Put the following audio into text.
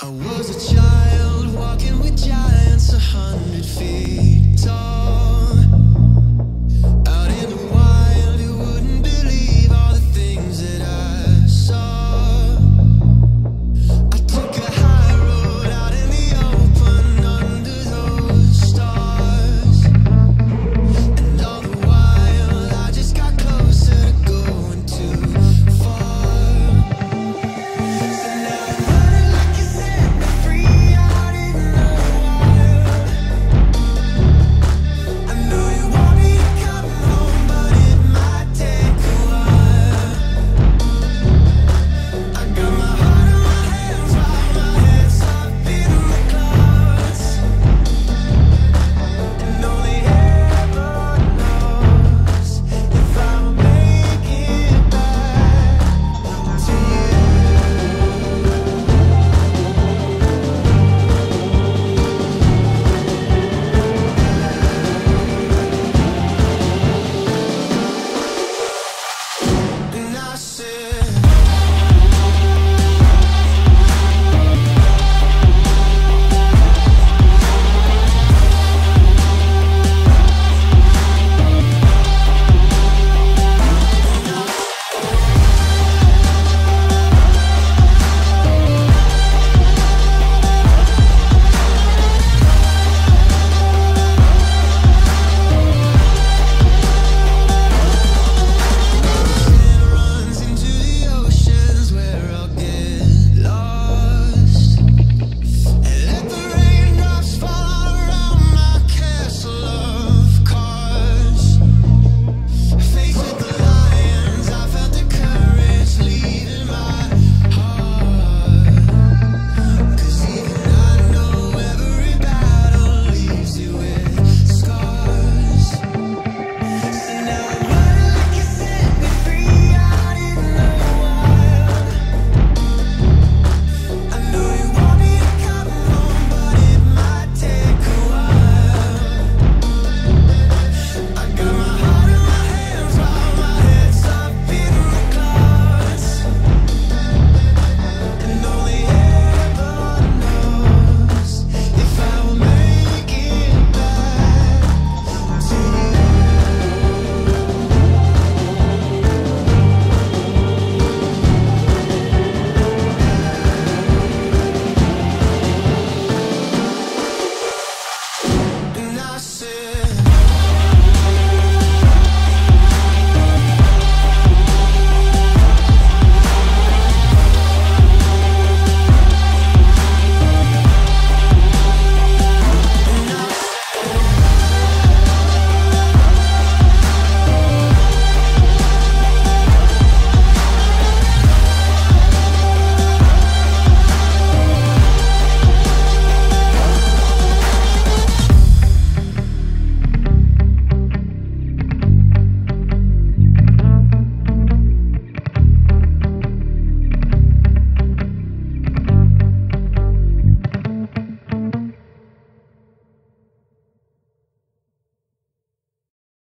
I was a child walking with giants 100 feet tall.